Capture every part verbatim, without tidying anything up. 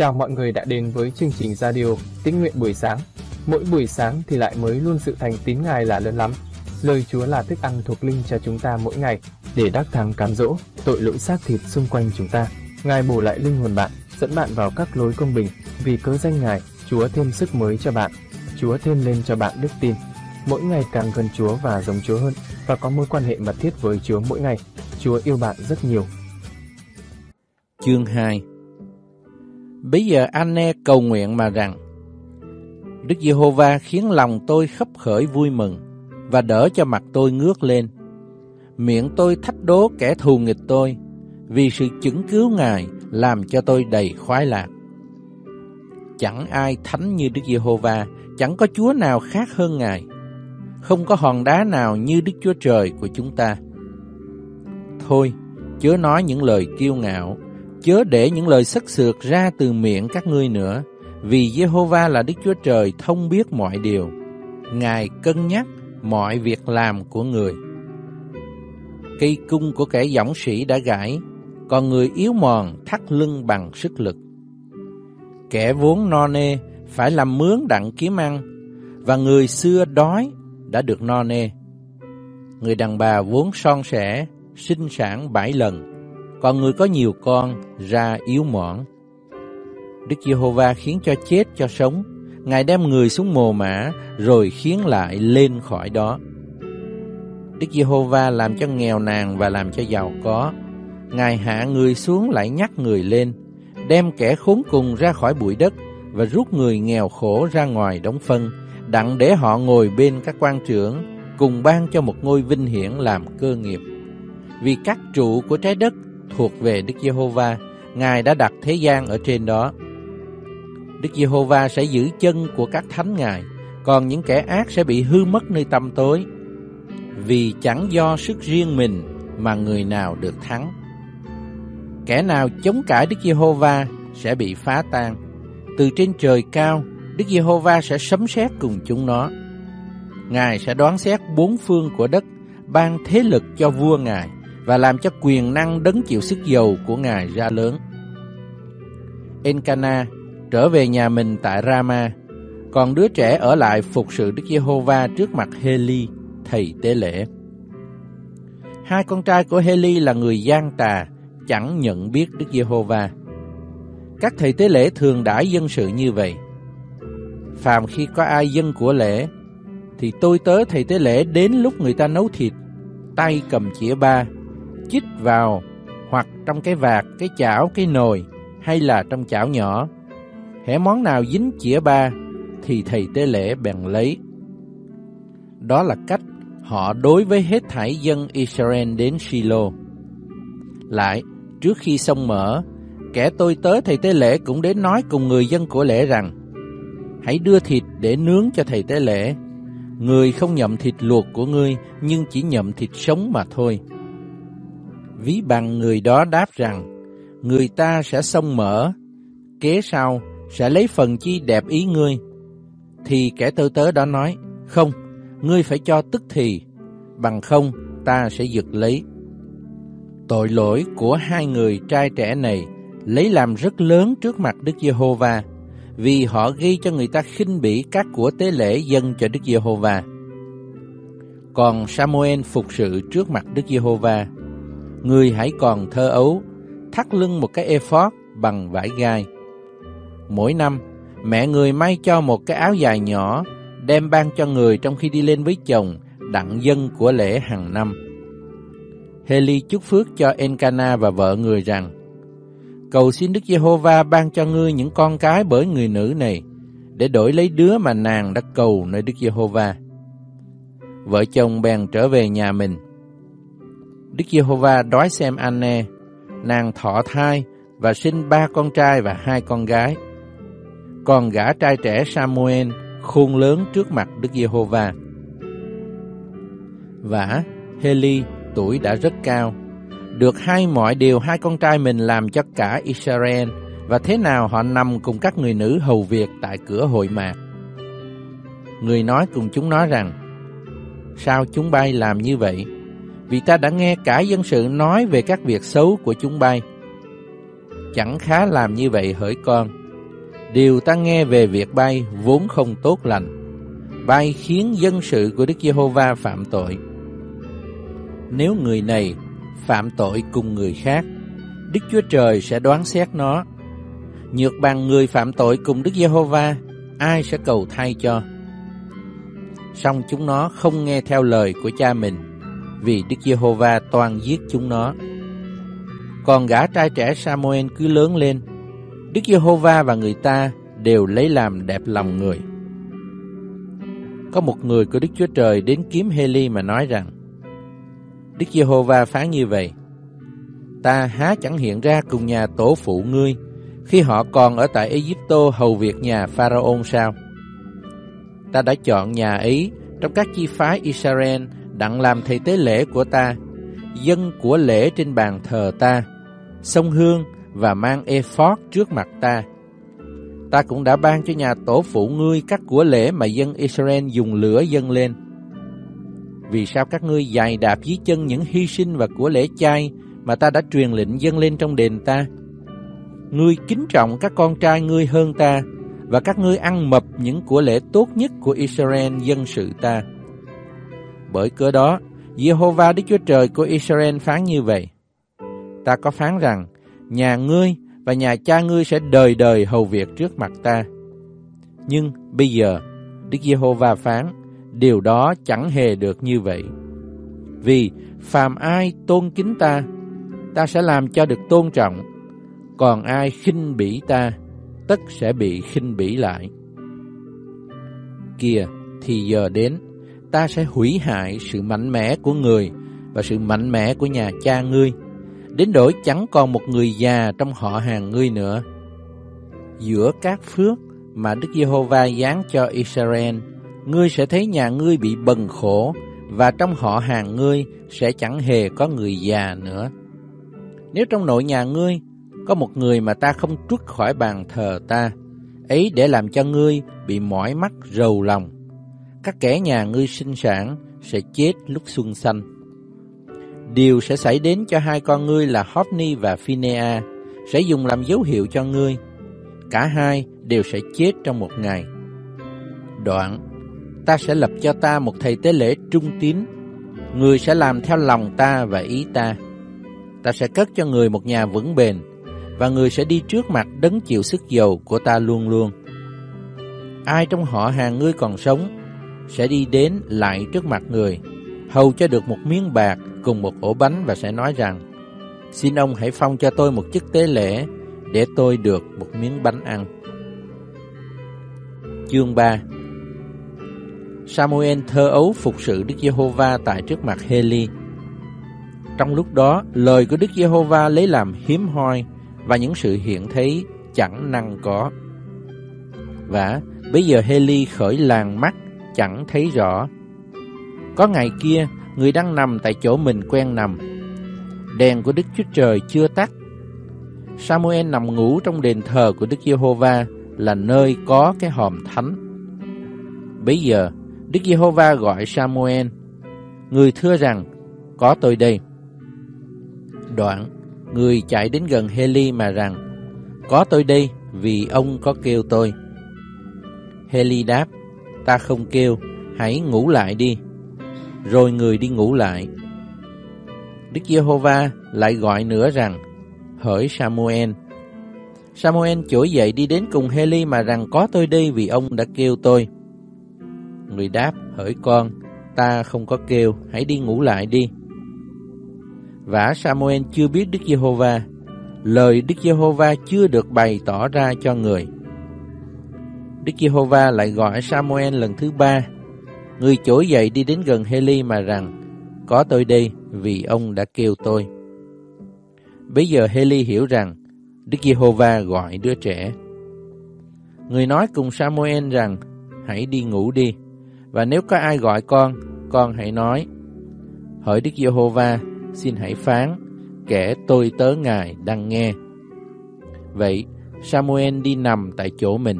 Chào mọi người đã đến với chương trình radio Tĩnh nguyện buổi sáng. Mỗi buổi sáng thì lại mới luôn sự thành tín Ngài là lớn lắm. Lời Chúa là thức ăn thuộc linh cho chúng ta mỗi ngày để đắc thắng cám dỗ, tội lỗi xác thịt xung quanh chúng ta. Ngài bổ lại linh hồn bạn, dẫn bạn vào các lối công bình. Vì cớ danh Ngài, Chúa thêm sức mới cho bạn. Chúa thêm lên cho bạn đức tin. Mỗi ngày càng gần Chúa và giống Chúa hơn và có mối quan hệ mật thiết với Chúa mỗi ngày. Chúa yêu bạn rất nhiều. Chương hai. Bây giờ Anne cầu nguyện mà rằng: Đức Giê-hô-va khiến lòng tôi khấp khởi vui mừng và đỡ cho mặt tôi ngước lên. Miệng tôi thách đố kẻ thù nghịch tôi, vì sự chứng cứu Ngài làm cho tôi đầy khoái lạc. Chẳng ai thánh như Đức Giê-hô-va, chẳng có Chúa nào khác hơn Ngài. Không có hòn đá nào như Đức Chúa Trời của chúng ta. Thôi, chớ nói những lời kiêu ngạo, chớ để những lời sắc sược ra từ miệng các ngươi nữa, vì Giê-hô-va là Đức Chúa Trời thông biết mọi điều. Ngài cân nhắc mọi việc làm của người. Cây cung của kẻ dõng sĩ đã gãy, còn người yếu mòn thắt lưng bằng sức lực. Kẻ vốn no nê phải làm mướn đặng kiếm ăn, và người xưa đói đã được no nê. Người đàn bà vốn son sẻ sinh sản bảy lần, còn người có nhiều con ra yếu mọn. Đức Giê-hô-va khiến cho chết cho sống, Ngài đem người xuống mồ mả rồi khiến lại lên khỏi đó. Đức Giê-hô-va làm cho nghèo nàn và làm cho giàu có, Ngài hạ người xuống lại nhắc người lên, đem kẻ khốn cùng ra khỏi bụi đất và rút người nghèo khổ ra ngoài đống phân, đặng để họ ngồi bên các quan trưởng, cùng ban cho một ngôi vinh hiển làm cơ nghiệp. Vì các trụ của trái đất thuộc về Đức Giê-hô-va, Ngài đã đặt thế gian ở trên đó. Đức Giê-hô-va sẽ giữ chân của các thánh Ngài, còn những kẻ ác sẽ bị hư mất nơi tăm tối. Vì chẳng do sức riêng mình mà người nào được thắng. Kẻ nào chống cãi Đức Giê-hô-va sẽ bị phá tan. Từ trên trời cao, Đức Giê-hô-va sẽ sấm sét cùng chúng nó. Ngài sẽ đoán xét bốn phương của đất, ban thế lực cho vua Ngài và làm cho quyền năng đấng chịu sức dầu của Ngài ra lớn. Elkana trở về nhà mình tại Rama, còn đứa trẻ ở lại phục sự Đức Giê-hô-va trước mặt Hê-li, thầy tế lễ. Hai con trai của Hê-li là người gian tà, chẳng nhận biết Đức Giê-hô-va. Các thầy tế lễ thường đãi dân sự như vậy. Phàm khi có ai dâng của lễ, thì tôi tớ thầy tế lễ đến lúc người ta nấu thịt, tay cầm chĩa ba, chích vào hoặc trong cái vạc, cái chảo, cái nồi hay là trong chảo nhỏ. Hễ món nào dính chĩa ba thì thầy tế lễ bèn lấy. Đó là cách họ đối với hết thảy dân Israel đến Shiloh. Lại, trước khi sông mở, kẻ tôi tớ thầy tế lễ cũng đến nói cùng người dân của lễ rằng: Hãy đưa thịt để nướng cho thầy tế lễ. Người không nhậm thịt luộc của ngươi, nhưng chỉ nhậm thịt sống mà thôi. Ví bằng người đó đáp rằng: Người ta sẽ xông mở, kế sau sẽ lấy phần chi đẹp ý ngươi. Thì kẻ tôi tớ đó nói: Không, ngươi phải cho tức thì, bằng không ta sẽ giật lấy. Tội lỗi của hai người trai trẻ này lấy làm rất lớn trước mặt Đức Giê-hô-va, vì họ gây cho người ta khinh bỉ các của tế lễ dâng cho Đức Giê-hô-va. Còn Sa-mu-ên phục sự trước mặt Đức Giê-hô-va, người hãy còn thơ ấu, thắt lưng một cái ephod bằng vải gai. Mỗi năm, mẹ người may cho một cái áo dài nhỏ, đem ban cho người trong khi đi lên với chồng, đặng dâng của lễ hàng năm. Hê-li chúc phước cho Elkana và vợ người rằng: Cầu xin Đức Giê-hô-va ban cho ngươi những con cái bởi người nữ này, để đổi lấy đứa mà nàng đã cầu nơi Đức Giê-hô-va. Vợ chồng bèn trở về nhà mình. Đức Giê-hô-va đói xem Anne, nàng thọ thai và sinh ba con trai và hai con gái. Còn gã trai trẻ Sa-mu-ên khôn lớn trước mặt Đức Giê-hô-va. Vả, Hê-li tuổi đã rất cao, được hai mọi điều hai con trai mình làm cho cả Israel, và thế nào họ nằm cùng các người nữ hầu việc tại cửa hội mạc. Người nói cùng chúng nó rằng: Sao chúng bay làm như vậy? Vì ta đã nghe cả dân sự nói về các việc xấu của chúng bay. Chẳng khá làm như vậy hỡi con, Điều ta nghe về việc bay vốn không tốt lành. Bay khiến dân sự của Đức Giê-hô-va phạm tội. Nếu người này phạm tội cùng người khác, Đức Chúa Trời sẽ đoán xét nó. Nhược bằng người phạm tội cùng Đức Giê-hô-va, ai sẽ cầu thay cho? Song chúng nó không nghe theo lời của cha mình, vì Đức Giê-hô-va toàn giết chúng nó. Còn gã trai trẻ Sa-mu-ên cứ lớn lên, Đức Giê-hô-va và người ta đều lấy làm đẹp lòng người. Có một người của Đức Chúa Trời đến kiếm Hê-li mà nói rằng: Đức Giê-hô-va phán như vậy: Ta há chẳng hiện ra cùng nhà tổ phụ ngươi khi họ còn ở tại Ai-díp-tô hầu việc nhà Pharaon sao? Ta đã chọn nhà ấy trong các chi phái Israel đặng làm thầy tế lễ của ta, dâng của lễ trên bàn thờ ta, xông hương và mang ephod trước mặt ta. Ta cũng đã ban cho nhà tổ phụ ngươi các của lễ mà dân Israel dùng lửa dâng lên. Vì sao các ngươi giày đạp dưới chân những hy sinh và của lễ chay mà ta đã truyền lệnh dâng lên trong đền ta? Ngươi kính trọng các con trai ngươi hơn ta, và các ngươi ăn mập những của lễ tốt nhất của Israel dân sự ta. Bởi cớ đó, Giê-hô-va Đức Chúa Trời của Israel phán như vậy: Ta có phán rằng nhà ngươi và nhà cha ngươi sẽ đời đời hầu việc trước mặt ta. Nhưng bây giờ Đức Giê-hô-va phán, điều đó chẳng hề được như vậy. Vì phàm ai tôn kính ta, ta sẽ làm cho được tôn trọng, còn ai khinh bỉ ta, tất sẽ bị khinh bỉ lại. Kìa, thì giờ đến, ta sẽ hủy hại sự mạnh mẽ của người và sự mạnh mẽ của nhà cha ngươi, đến đổi chẳng còn một người già trong họ hàng ngươi nữa. Giữa các phước mà Đức Giê-hô-va giáng cho Israel, ngươi sẽ thấy nhà ngươi bị bần khổ, và trong họ hàng ngươi sẽ chẳng hề có người già nữa. Nếu trong nội nhà ngươi có một người mà ta không trút khỏi bàn thờ ta, ấy để làm cho ngươi bị mỏi mắt rầu lòng, các kẻ nhà ngươi sinh sản sẽ chết lúc xuân xanh. Điều sẽ xảy đến cho hai con ngươi là Hofni và Phinea, sẽ dùng làm dấu hiệu cho ngươi. Cả hai đều sẽ chết trong một ngày. Đoạn, ta sẽ lập cho ta một thầy tế lễ trung tín, người sẽ làm theo lòng ta và ý ta. Ta sẽ cất cho người một nhà vững bền, và người sẽ đi trước mặt đấng chịu sức dầu của ta luôn luôn. Ai trong họ hàng ngươi còn sống sẽ đi đến lại trước mặt người, hầu cho được một miếng bạc cùng một ổ bánh, và sẽ nói rằng: Xin ông hãy phong cho tôi một chức tế lễ, để tôi được một miếng bánh ăn. Chương ba. Sa-mu-ên thơ ấu phục sự Đức Giê-hô-va tại trước mặt Hê-li. Trong lúc đó, lời của Đức Giê-hô-va lấy làm hiếm hoi, và những sự hiện thấy chẳng năng có. Vả, bây giờ Hê-li khởi làng mắt, chẳng thấy rõ. Có ngày kia, người đang nằm tại chỗ mình quen nằm, đèn của Đức Chúa Trời chưa tắt. Sa-mu-ên nằm ngủ trong đền thờ của Đức Giê-hô-va, là nơi có cái hòm thánh. Bấy giờ Đức Giê-hô-va gọi Sa-mu-ên. Người thưa rằng: Có tôi đây. Đoạn, người chạy đến gần Hê-li mà rằng: Có tôi đây, vì ông có kêu tôi. Hê-li đáp: Ta không kêu, hãy ngủ lại đi. Rồi người đi ngủ lại. Đức Giê-hô-va lại gọi nữa rằng: Hỡi Sa-mu-ên. Sa-mu-ên trỗi dậy đi đến cùng Hê-li mà rằng: Có tôi đây, vì ông đã kêu tôi. Người đáp: Hỡi con, ta không có kêu, hãy đi ngủ lại đi. Vả, Sa-mu-ên chưa biết Đức Giê-hô-va, lời Đức Giê-hô-va chưa được bày tỏ ra cho người. Đức Giê-hô-va lại gọi Sa-mu-ên lần thứ ba. Người trỗi dậy đi đến gần Hê-li mà rằng: Có tôi đây, vì ông đã kêu tôi. Bây giờ Hê-li hiểu rằng Đức Giê-hô-va gọi đứa trẻ. Người nói cùng Sa-mu-ên rằng: Hãy đi ngủ đi, và nếu có ai gọi con, con hãy nói: Hỡi Đức Giê-hô-va, xin hãy phán, kẻ tôi tớ ngài đang nghe. Vậy Sa-mu-ên đi nằm tại chỗ mình.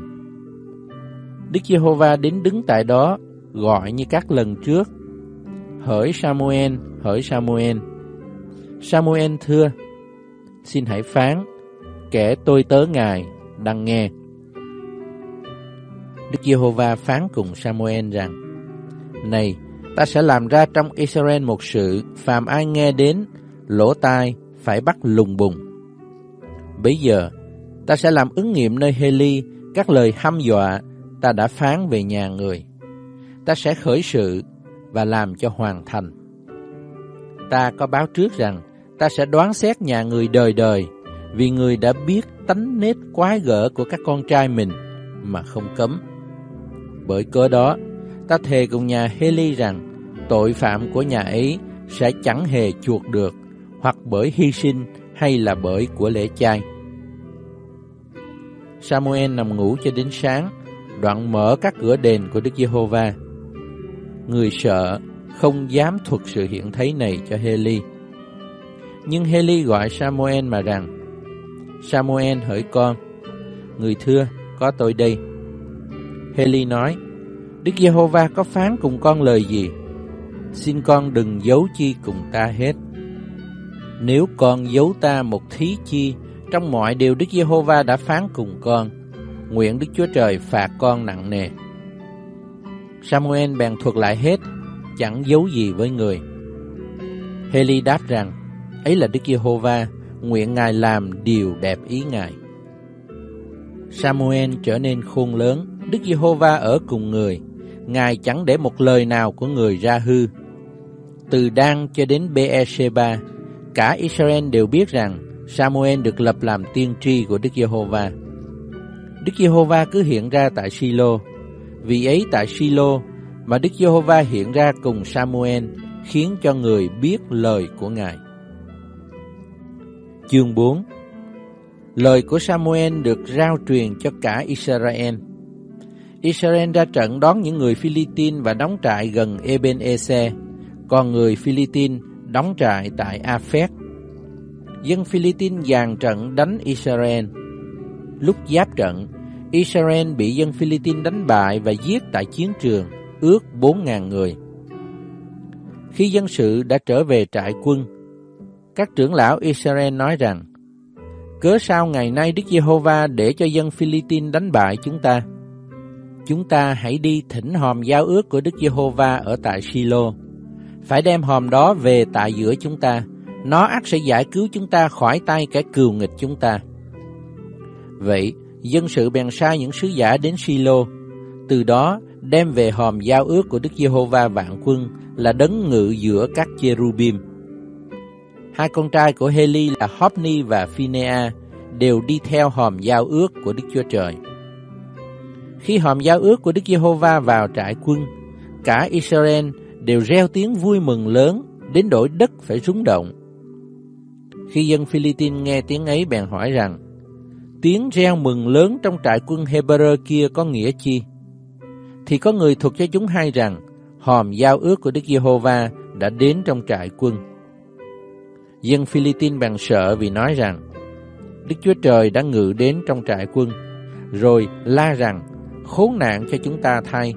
Đức Giê-hô-va đến đứng tại đó, gọi như các lần trước: Hỡi Sa-mu-ên, hỡi Sa-mu-ên. Sa-mu-ên thưa: Xin hãy phán, kẻ tôi tớ ngài đang nghe. Đức Giê-hô-va phán cùng Sa-mu-ên rằng: Này, ta sẽ làm ra trong Israel một sự, phàm ai nghe đến, lỗ tai phải bắt lùng bùng. Bây giờ, ta sẽ làm ứng nghiệm nơi Hê-li các lời hăm dọa ta đã phán về nhà người. Ta sẽ khởi sự và làm cho hoàn thành. Ta có báo trước rằng ta sẽ đoán xét nhà người đời đời, vì người đã biết tánh nết quái gở của các con trai mình mà không cấm. Bởi cớ đó, ta thề cùng nhà Hê-li rằng tội phạm của nhà ấy sẽ chẳng hề chuộc được, hoặc bởi hy sinh hay là bởi của lễ chay. Sa-mu-ên nằm ngủ cho đến sáng, đoạn mở các cửa đền của Đức Giê-hô-va. Người sợ không dám thuật sự hiện thấy này cho Hê-li. Nhưng Hê-li gọi Sa-mu-ên mà rằng: Sa-mu-ên hỡi con. Người thưa: Có tôi đây. Hê-li nói: Đức Giê-hô-va có phán cùng con lời gì? Xin con đừng giấu chi cùng ta hết. Nếu con giấu ta một thí chi trong mọi điều Đức Giê-hô-va đã phán cùng con, nguyện Đức Chúa Trời phạt con nặng nề. Sa-mu-ên bèn thuật lại hết, chẳng giấu gì với người. Hê-li đáp rằng: Ấy là Đức Giê-hô-va, nguyện Ngài làm điều đẹp ý Ngài. Sa-mu-ên trở nên khôn lớn, Đức Giê-hô-va ở cùng người, Ngài chẳng để một lời nào của người ra hư. Từ Dan cho đến Bê-e-sê-ba, cả Israel đều biết rằng Sa-mu-ên được lập làm tiên tri của Đức Giê-hô-va. Đức Giê-hô-va cứ hiện ra tại Silo, vì ấy tại Silo mà Đức Giê-hô-va hiện ra cùng Sa-mu-ên, khiến cho người biết lời của Ngài. Chương bốn. Lời của Sa-mu-ên được rao truyền cho cả Israel. Israel ra trận đón những người Phi-li-tin và đóng trại gần Eben-ê-se, còn người Phi-li-tin đóng trại tại A-phét. Dân Phi-li-tin dàn trận đánh Israel. Lúc giáp trận, Israel bị dân Phi-li-tin đánh bại và giết tại chiến trường, ước bốn nghìn người. Khi dân sự đã trở về trại quân, các trưởng lão Israel nói rằng: Cớ sao ngày nay Đức Giê-hô-va để cho dân Phi-li-tin đánh bại chúng ta? Chúng ta hãy đi thỉnh hòm giao ước của Đức Giê-hô-va ở tại Silo. Phải đem hòm đó về tại giữa chúng ta. Nó ắt sẽ giải cứu chúng ta khỏi tay kẻ cừu nghịch chúng ta. Vậy, dân sự bèn sai những sứ giả đến Silo. Từ đó, đem về hòm giao ước của Đức Giê-hô-va vạn quân là đấng ngự giữa các cherubim. Hai con trai của Hê-li là Hofni và Phinea đều đi theo hòm giao ước của Đức Chúa Trời. Khi hòm giao ước của Đức Giê-hô-va vào trại quân, cả Israel đều reo tiếng vui mừng lớn, đến đổi đất phải rúng động. Khi dân Phi-li-tin nghe tiếng ấy bèn hỏi rằng: Tiếng reo mừng lớn trong trại quân Hê-bơ-rơ kia có nghĩa chi? Thì có người thuật cho chúng hay rằng hòm giao ước của Đức Giê-hô-va đã đến trong trại quân. Dân Phi-li-tin bèn sợ vì nói rằng Đức Chúa Trời đã ngự đến trong trại quân, rồi la rằng: Khốn nạn cho chúng ta thay!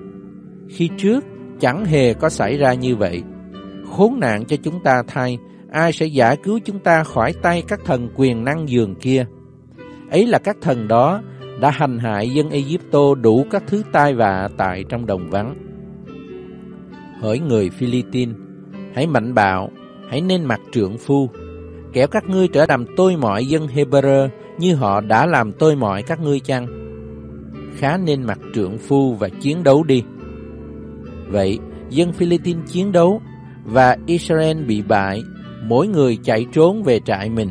Khi trước chẳng hề có xảy ra như vậy. Khốn nạn cho chúng ta thay! Ai sẽ giải cứu chúng ta khỏi tay các thần quyền năng giường kia? Ấy là các thần đó đã hành hại dân Ai-díp-tô đủ các thứ tai vạ tại trong đồng vắng. Hỡi người Phi-li-tin, hãy mạnh bạo, hãy nên mặc trượng phu, kẻo các ngươi trở làm tôi mọi dân Hê-bơ-rơ như họ đã làm tôi mọi các ngươi chăng? Khá nên mặc trượng phu và chiến đấu đi. Vậy, dân Phi-li-tin chiến đấu và Israel bị bại, mỗi người chạy trốn về trại mình.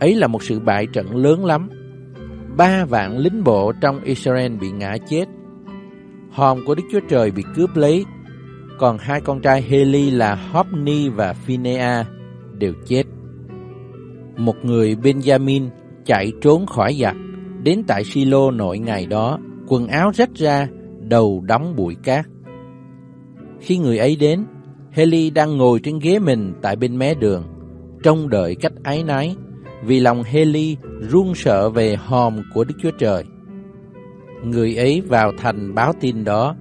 Ấy là một sự bại trận lớn lắm. Ba vạn lính bộ trong Israel bị ngã chết. Hòm của Đức Chúa Trời bị cướp lấy, còn hai con trai Hê-li là Hofni và Phinea đều chết. Một người Benjamin chạy trốn khỏi giặc, đến tại Silo nội ngày đó, quần áo rách ra, đầu đóng bụi cát. Khi người ấy đến, Hê-li đang ngồi trên ghế mình tại bên mé đường, trông đợi cách áy náy, vì lòng Hê-li run sợ về hòm của Đức Chúa Trời. Người ấy vào thành báo tin đó,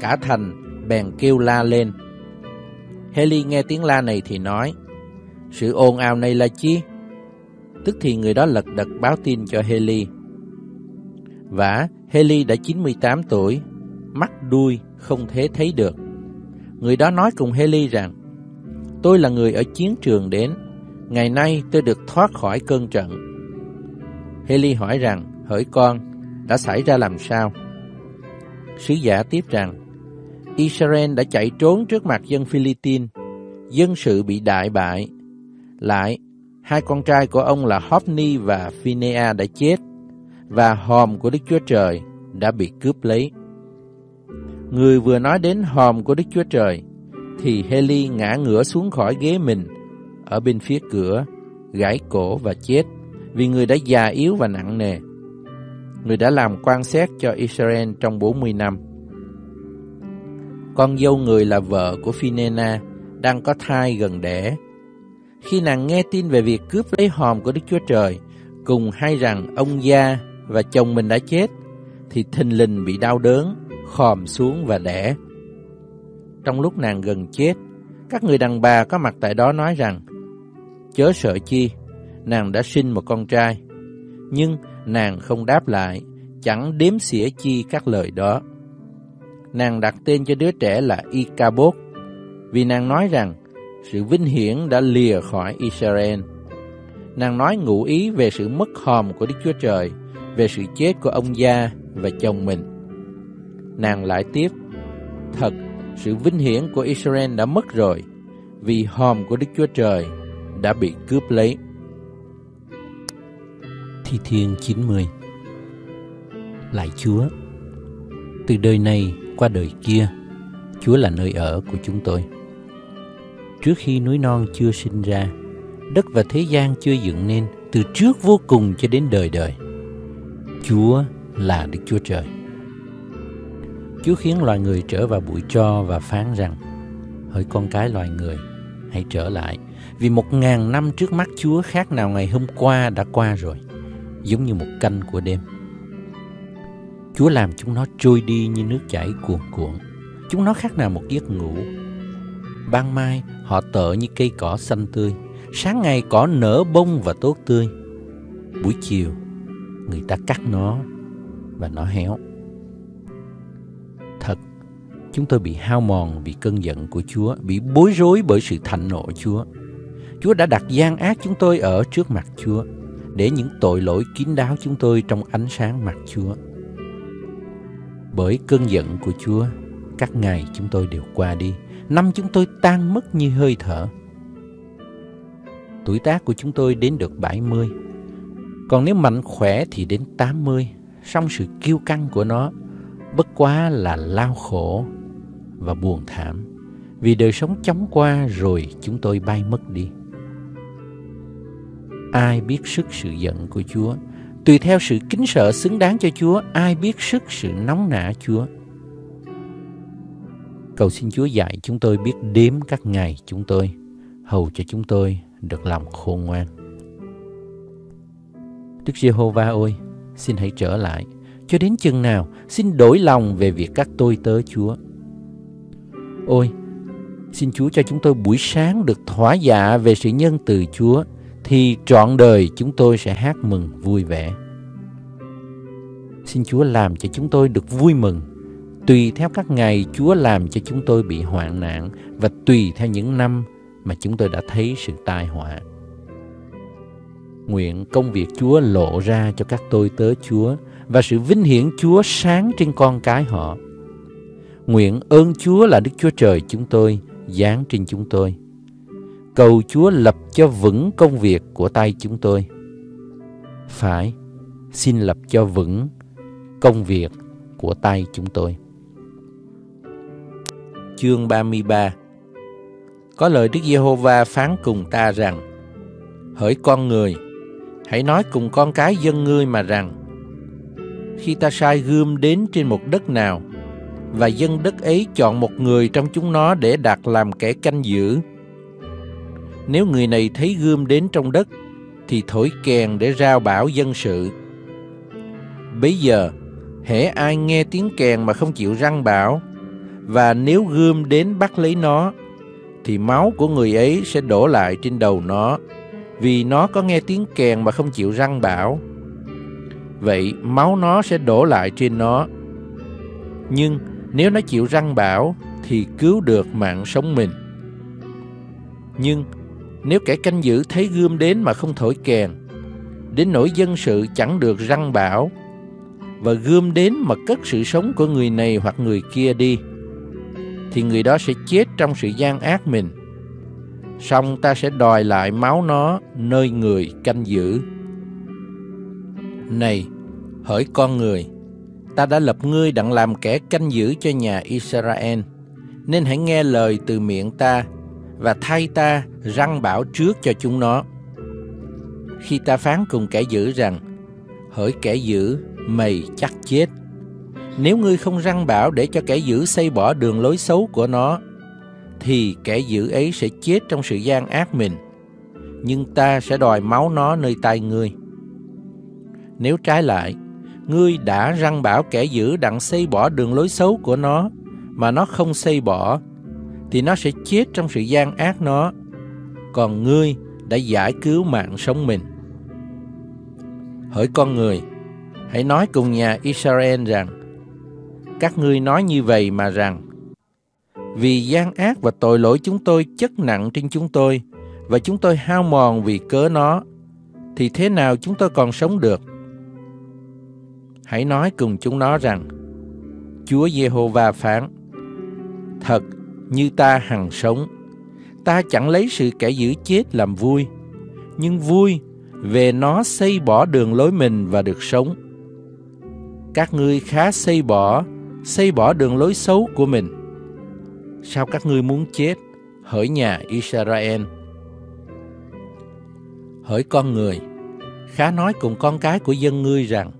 cả thành bèn kêu la lên. Hê-li nghe tiếng la này thì nói: Sự ồn ào này là chi? Tức thì người đó lật đật báo tin cho Hê-li. Vả Hê-li đã chín mươi tám tuổi, mắt đuôi không thể thấy được. Người đó nói cùng Hê-li rằng: Tôi là người ở chiến trường đến, ngày nay tôi được thoát khỏi cơn trận. Hê-li hỏi rằng: Hỡi con, đã xảy ra làm sao? Sứ giả tiếp rằng: Israel đã chạy trốn trước mặt dân Phi-li-tin, dân sự bị đại bại. Lại, hai con trai của ông là Hofni và Phinea đã chết, và hòm của Đức Chúa Trời đã bị cướp lấy. Người vừa nói đến hòm của Đức Chúa Trời, thì Hê-li ngã ngửa xuống khỏi ghế mình, ở bên phía cửa, gãy cổ và chết, vì người đã già yếu và nặng nề. Người đã làm quan xét cho Israel trong bốn mươi năm. Con dâu người là vợ của Phinena, đang có thai gần đẻ. Khi nàng nghe tin về việc cướp lấy hòm của Đức Chúa Trời, cùng hay rằng ông gia và chồng mình đã chết, thì thình lình bị đau đớn, khòm xuống và đẻ. Trong lúc nàng gần chết, các người đàn bà có mặt tại đó nói rằng: Chớ sợ chi, nàng đã sinh một con trai. Nhưng nàng không đáp lại, chẳng đếm xỉa chi các lời đó. Nàng đặt tên cho đứa trẻ là Y-ca-bốt, vì nàng nói rằng sự vinh hiển đã lìa khỏi Israel. Nàng nói ngụ ý về sự mất hòm của Đức Chúa Trời, về sự chết của ông gia và chồng mình. Nàng lại tiếp: Thật, sự vinh hiển của Israel đã mất rồi, vì hòm của Đức Chúa Trời đã bị cướp lấy. Thi Thiên chín mươi. Lạy Chúa, từ đời này qua đời kia, Chúa là nơi ở của chúng tôi. Trước khi núi non chưa sinh ra, đất và thế gian chưa dựng nên, từ trước vô cùng cho đến đời đời, Chúa là Đức Chúa Trời. Chúa khiến loài người trở vào bụi tro và phán rằng: Hỡi con cái loài người, hãy trở lại, vì một ngàn năm trước mắt Chúa khác nào ngày hôm qua đã qua rồi, giống như một canh của đêm. Chúa làm chúng nó trôi đi như nước chảy cuồn cuộn, chúng nó khác nào một giấc ngủ. Ban mai họ tựa như cây cỏ xanh tươi, sáng ngày cỏ nở bông và tốt tươi. Buổi chiều người ta cắt nó và nó héo. Thật, chúng tôi bị hao mòn vì cơn giận của Chúa, bị bối rối bởi sự thạnh nộ Chúa. Chúa đã đặt gian ác chúng tôi ở trước mặt Chúa, để những tội lỗi kín đáo chúng tôi trong ánh sáng mặt Chúa. Bởi cơn giận của Chúa, các ngày chúng tôi đều qua đi, năm chúng tôi tan mất như hơi thở. Tuổi tác của chúng tôi đến được bảy mươi, còn nếu mạnh khỏe thì đến tám mươi. Song sự kiêu căng của nó bất quá là lao khổ và buồn thảm, vì đời sống chóng qua rồi chúng tôi bay mất đi. Ai biết sức sự giận của Chúa? Tùy theo sự kính sợ xứng đáng cho Chúa, ai biết sức sự nóng nã Chúa? Cầu xin Chúa dạy chúng tôi biết đếm các ngày chúng tôi, hầu cho chúng tôi được lòng khôn ngoan. Đức Giê-hô-va ơi, xin hãy trở lại. Cho đến chừng nào, xin đổi lòng về việc các tôi tớ Chúa. Ôi, xin Chúa cho chúng tôi buổi sáng được thỏa dạ về sự nhân từ Chúa, thì trọn đời chúng tôi sẽ hát mừng vui vẻ. Xin Chúa làm cho chúng tôi được vui mừng, tùy theo các ngày Chúa làm cho chúng tôi bị hoạn nạn, và tùy theo những năm mà chúng tôi đã thấy sự tai họa. Nguyện công việc Chúa lộ ra cho các tôi tớ Chúa, và sự vinh hiển Chúa sáng trên con cái họ. Nguyện ơn Chúa là Đức Chúa Trời chúng tôi giáng trên chúng tôi. Cầu Chúa lập cho vững công việc của tay chúng tôi. Phải, xin lập cho vững công việc của tay chúng tôi. Chương ba mươi ba. Có lời Đức Giê-hô-va phán cùng ta rằng: Hỡi con người, hãy nói cùng con cái dân ngươi mà rằng: Khi ta sai gươm đến trên một đất nào, và dân đất ấy chọn một người trong chúng nó để đặt làm kẻ canh giữ, nếu người này thấy gươm đến trong đất, thì thổi kèn để rao bảo dân sự. Bấy giờ, hễ ai nghe tiếng kèn mà không chịu răng bảo, và nếu gươm đến bắt lấy nó, thì máu của người ấy sẽ đổ lại trên đầu nó, vì nó có nghe tiếng kèn mà không chịu răng bảo. vậy máu nó sẽ đổ lại trên nó. Nhưng nếu nó chịu răng bảo thì cứu được mạng sống mình. Nhưng nếu kẻ canh giữ thấy gươm đến mà không thổi kèn, đến nỗi dân sự chẳng được răng bảo, và gươm đến mà cất sự sống của người này hoặc người kia đi, thì người đó sẽ chết trong sự gian ác mình. Song ta sẽ đòi lại máu nó nơi người canh giữ. Này, hỡi con người, ta đã lập ngươi đặng làm kẻ canh giữ cho nhà Israel, nên hãy nghe lời từ miệng ta và thay ta răng bảo trước cho chúng nó. Khi ta phán cùng kẻ giữ rằng, hỡi kẻ giữ, mày chắc chết, nếu ngươi không răng bảo để cho kẻ giữ xây bỏ đường lối xấu của nó, thì kẻ giữ ấy sẽ chết trong sự gian ác mình, nhưng ta sẽ đòi máu nó nơi tay ngươi. Nếu trái lại, ngươi đã răng bảo kẻ giữ đặng xây bỏ đường lối xấu của nó, mà nó không xây bỏ, thì nó sẽ chết trong sự gian ác nó, còn ngươi đã giải cứu mạng sống mình. Hỡi con người, hãy nói cùng nhà Israel rằng, các ngươi nói như vậy mà rằng, vì gian ác và tội lỗi chúng tôi chất nặng trên chúng tôi, và chúng tôi hao mòn vì cớ nó, thì thế nào chúng tôi còn sống được? Hãy nói cùng chúng nó rằng, Chúa Giê-hô-va phán, thật như ta hằng sống, ta chẳng lấy sự kẻ giữ chết làm vui, nhưng vui về nó xây bỏ đường lối mình và được sống. Các ngươi khá xây bỏ, xây bỏ đường lối xấu của mình. Sao các ngươi muốn chết, hỡi nhà Israel? Hỡi con người, khá nói cùng con cái của dân ngươi rằng,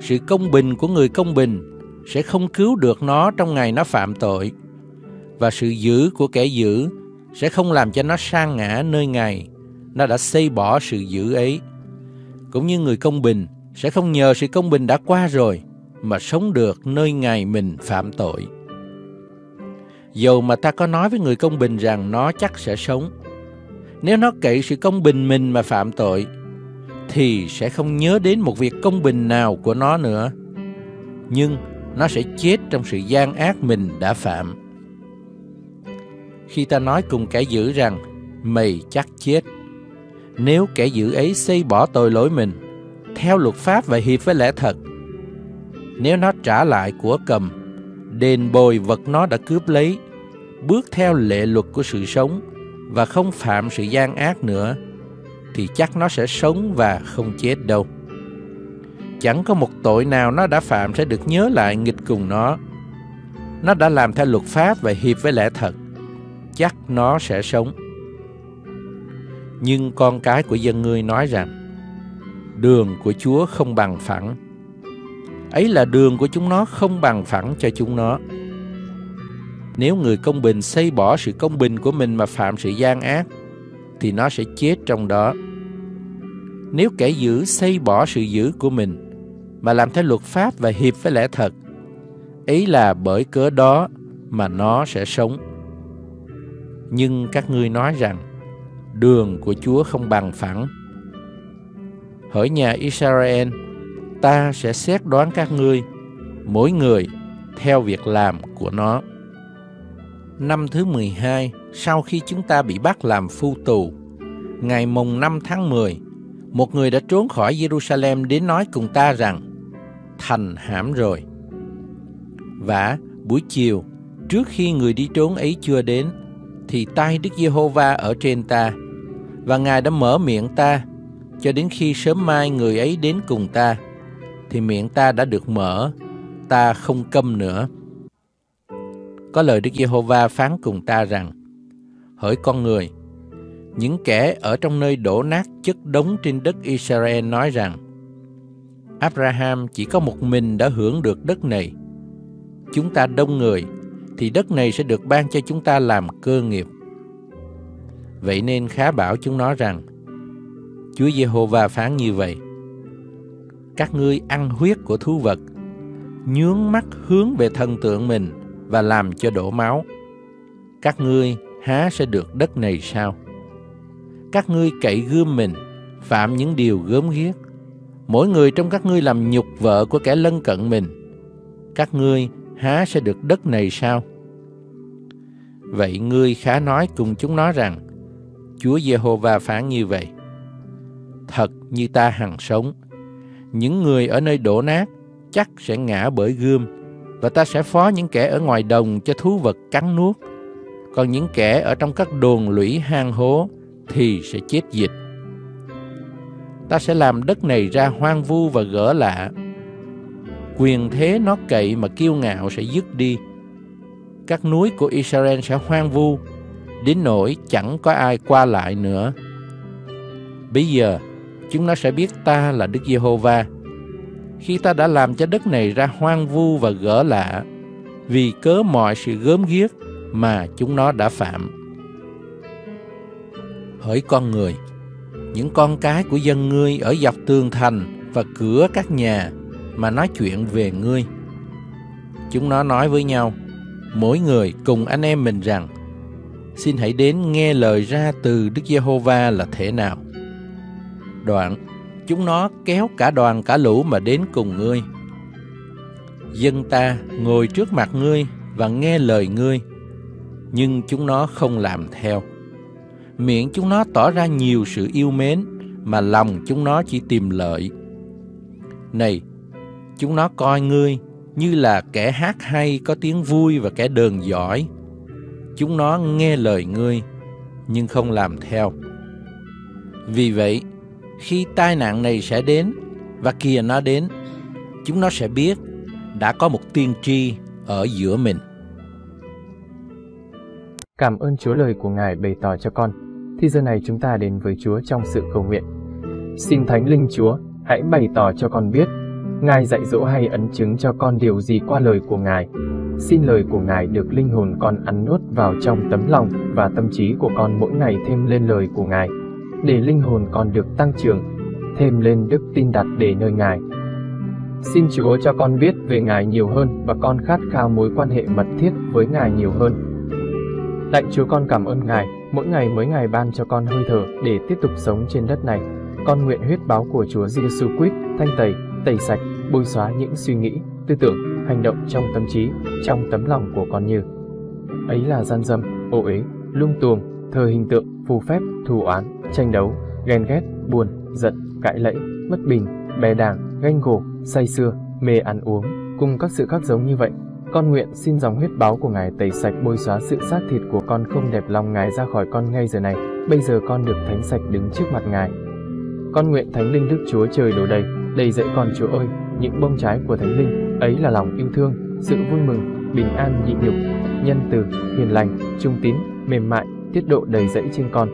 sự công bình của người công bình sẽ không cứu được nó trong ngày nó phạm tội, và sự dữ của kẻ dữ sẽ không làm cho nó sa ngã nơi ngày nó đã xây bỏ sự dữ ấy. Cũng như người công bình sẽ không nhờ sự công bình đã qua rồi mà sống được nơi ngày mình phạm tội. Dầu mà ta có nói với người công bình rằng nó chắc sẽ sống, nếu nó cậy sự công bình mình mà phạm tội, thì sẽ không nhớ đến một việc công bình nào của nó nữa, nhưng nó sẽ chết trong sự gian ác mình đã phạm. Khi ta nói cùng kẻ dữ rằng, mày chắc chết, nếu kẻ dữ ấy xây bỏ tội lỗi mình, theo luật pháp và hiệp với lẽ thật, nếu nó trả lại của cầm, đền bồi vật nó đã cướp lấy, bước theo lệ luật của sự sống và không phạm sự gian ác nữa, thì chắc nó sẽ sống và không chết đâu. Chẳng có một tội nào nó đã phạm sẽ được nhớ lại nghịch cùng nó. Nó đã làm theo luật pháp và hiệp với lẽ thật, chắc nó sẽ sống. Nhưng con cái của dân ngươi nói rằng, đường của Chúa không bằng phẳng, ấy là đường của chúng nó không bằng phẳng cho chúng nó. Nếu người công bình xây bỏ sự công bình của mình mà phạm sự gian ác, thì nó sẽ chết trong đó. Nếu kẻ dữ xây bỏ sự dữ của mình mà làm theo luật pháp và hiệp với lẽ thật, ấy là bởi cớ đó mà nó sẽ sống. Nhưng các ngươi nói rằng, đường của Chúa không bằng phẳng. Hỡi nhà Israel, ta sẽ xét đoán các ngươi, mỗi người theo việc làm của nó. Năm thứ mười hai, sau khi chúng ta bị bắt làm phu tù, ngày mùng năm tháng mười, một người đã trốn khỏi Jerusalem đến nói cùng ta rằng, thành hãm rồi. Vả, buổi chiều, trước khi người đi trốn ấy chưa đến, thì tay Đức Giê-hô-va ở trên ta, và Ngài đã mở miệng ta, cho đến khi sớm mai người ấy đến cùng ta, thì miệng ta đã được mở, ta không câm nữa. Có lời Đức Giê-hô-va phán cùng ta rằng, hỡi con người, những kẻ ở trong nơi đổ nát chất đống trên đất Israel nói rằng, Abraham chỉ có một mình đã hưởng được đất này, chúng ta đông người, thì đất này sẽ được ban cho chúng ta làm cơ nghiệp. Vậy nên khá bảo chúng nó rằng, Chúa Giê-hô-va phán như vậy, các ngươi ăn huyết của thú vật, nhướng mắt hướng về thần tượng mình và làm cho đổ máu, các ngươi há sẽ được đất này sao? Các ngươi cậy gươm mình, phạm những điều gớm ghiếc, mỗi người trong các ngươi làm nhục vợ của kẻ lân cận mình, các ngươi há sẽ được đất này sao? Vậy ngươi khá nói cùng chúng nó rằng, Chúa Giê-hô-va phán như vậy: Thật như ta hằng sống, những người ở nơi đổ nát chắc sẽ ngã bởi gươm, và ta sẽ phó những kẻ ở ngoài đồng cho thú vật cắn nuốt, còn những kẻ ở trong các đồn lũy hang hố thì sẽ chết dịch. Ta sẽ làm đất này ra hoang vu và gở lạ, quyền thế nó cậy mà kiêu ngạo sẽ dứt đi. Các núi của Israel sẽ hoang vu đến nỗi chẳng có ai qua lại nữa. Bây giờ chúng nó sẽ biết ta là Đức Giê-hô-va, khi ta đã làm cho đất này ra hoang vu và gở lạ, vì cớ mọi sự gớm ghiếc mà chúng nó đã phạm. Hỡi con người, những con cái của dân ngươi ở dọc tường thành và cửa các nhà mà nói chuyện về ngươi, chúng nó nói với nhau, mỗi người cùng anh em mình rằng: Xin hãy đến nghe lời ra từ Đức Giê-hô-va là thế nào. Đoạn chúng nó kéo cả đoàn cả lũ mà đến cùng ngươi. Dân ta ngồi trước mặt ngươi và nghe lời ngươi, nhưng chúng nó không làm theo. Miệng chúng nó tỏ ra nhiều sự yêu mến, mà lòng chúng nó chỉ tìm lợi. Này, chúng nó coi ngươi như là kẻ hát hay có tiếng vui và kẻ đờn giỏi. Chúng nó nghe lời ngươi nhưng không làm theo. Vì vậy, khi tai nạn này sẽ đến, và kìa nó đến, chúng nó sẽ biết đã có một tiên tri ở giữa mình. Cảm ơn Chúa lời của Ngài bày tỏ cho con. Thì giờ này chúng ta đến với Chúa trong sự cầu nguyện. Xin Thánh Linh Chúa hãy bày tỏ cho con biết Ngài dạy dỗ hay ấn chứng cho con điều gì qua lời của Ngài. Xin lời của Ngài được linh hồn con ăn nuốt vào trong tấm lòng và tâm trí của con mỗi ngày thêm lên lời của Ngài, để linh hồn con được tăng trưởng, thêm lên đức tin đặt để nơi Ngài. Xin Chúa cho con biết về Ngài nhiều hơn, và con khát khao mối quan hệ mật thiết với Ngài nhiều hơn. Lạy Chúa, con cảm ơn Ngài, mỗi ngày mới Ngài ban cho con hơi thở để tiếp tục sống trên đất này. Con nguyện huyết báo của Chúa Giê-xu Christ thanh tẩy, tẩy sạch, bôi xóa những suy nghĩ, tư tưởng, hành động trong tâm trí, trong tấm lòng của con như ấy là gian dâm, ô uế, lung tuồng, thờ hình tượng, phù phép, thù oán, tranh đấu, ghen ghét, buồn, giận, cãi lẫy, bất bình, bè đảng, ganh gổ, say sưa, mê ăn uống, cùng các sự khác giống như vậy. Con nguyện xin dòng huyết báo của Ngài tẩy sạch bôi xóa sự xác thịt của con không đẹp lòng Ngài ra khỏi con ngay giờ này. Bây giờ con được thánh sạch đứng trước mặt Ngài. Con nguyện Thánh Linh Đức Chúa Trời đổ đầy, đầy dẫy con Chúa ơi, những bông trái của Thánh Linh, ấy là lòng yêu thương, sự vui mừng, bình an nhịn nhục, nhân từ, hiền lành, trung tín, mềm mại, tiết độ đầy dẫy trên con.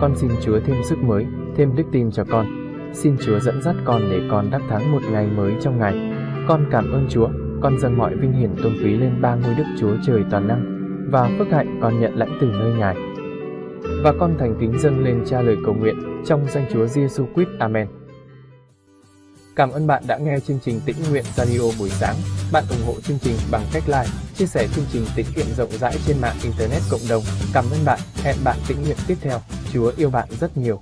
Con xin Chúa thêm sức mới, thêm đức tin cho con. Xin Chúa dẫn dắt con để con đắc thắng một ngày mới trong Ngài. Con cảm ơn Chúa, con dâng mọi vinh hiển tôn quý lên ba ngôi Đức Chúa Trời toàn năng, và phước hạnh con nhận lãnh từ nơi Ngài. Và con thành kính dâng lên Cha lời cầu nguyện trong danh Chúa Giê-xu Christ. Amen. Cảm ơn bạn đã nghe chương trình Tĩnh Nguyện Radio buổi sáng. Bạn ủng hộ chương trình bằng cách like, chia sẻ chương trình tĩnh nguyện rộng rãi trên mạng Internet cộng đồng. Cảm ơn bạn. Hẹn bạn tĩnh nguyện tiếp theo. Chúa yêu bạn rất nhiều.